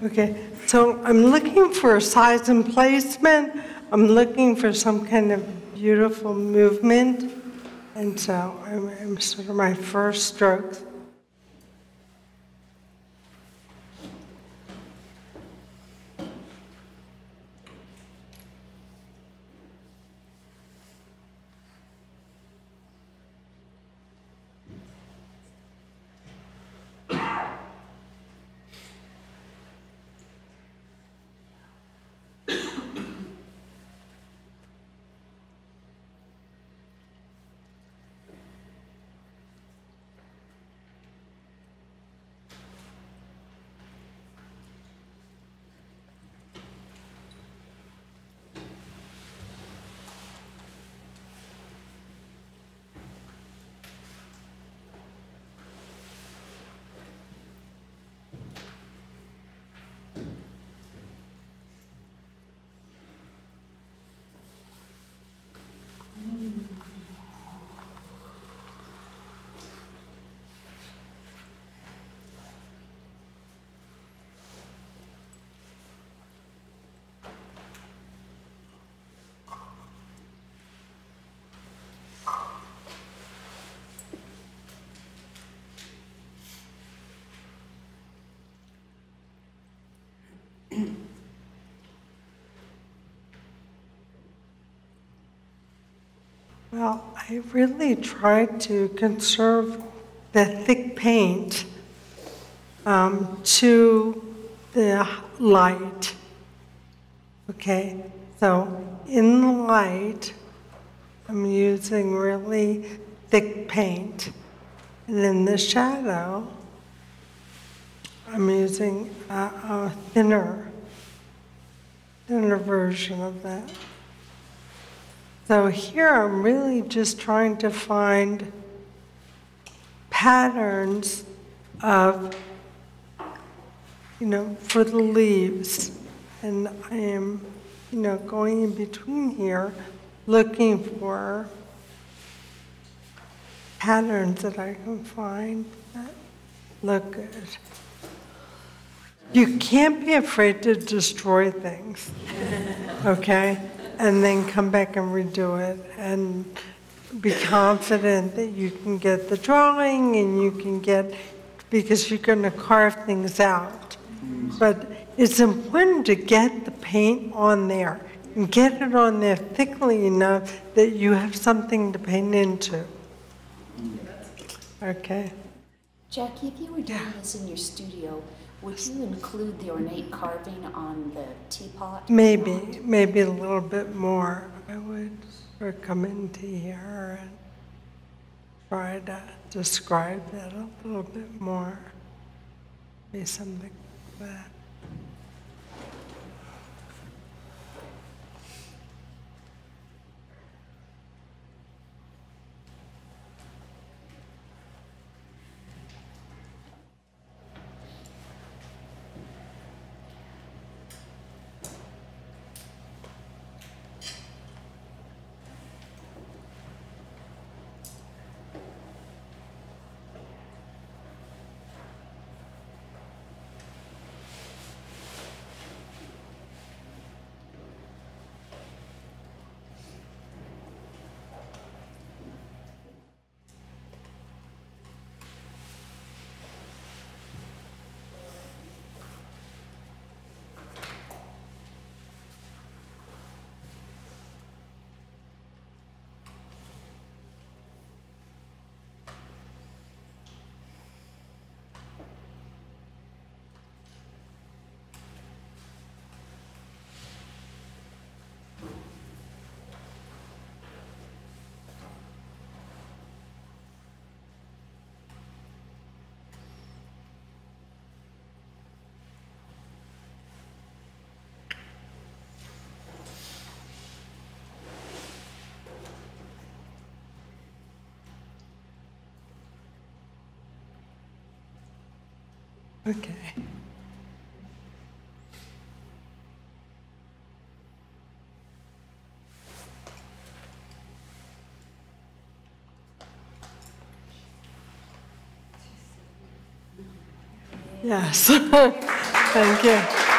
Okay, so I'm looking for size and placement. I'm looking for some kind of beautiful movement. And so I'm sort of my first strokes. Well, I really tried to conserve the thick paint to the light. Okay, so in the light, I'm using really thick paint. And in the shadow, I'm using a thinner version of that. So here I'm really just trying to find patterns of, you know, for the leaves. And I am, you know, going in between here, looking for patterns that I can find that look good. You can't be afraid to destroy things, okay? And then come back and redo it and be confident that you can get the drawing and you can get, because you're going to carve things out. But it's important to get the paint on there and get it on there thickly enough that you have something to paint into. Okay. Jackie, if you were doing this in your studio, would you include the ornate carving on the teapot? Maybe, maybe a little bit more. I would sort of come into here and try to describe that a little bit more. Maybe something like that. Okay. Yes. Thank you.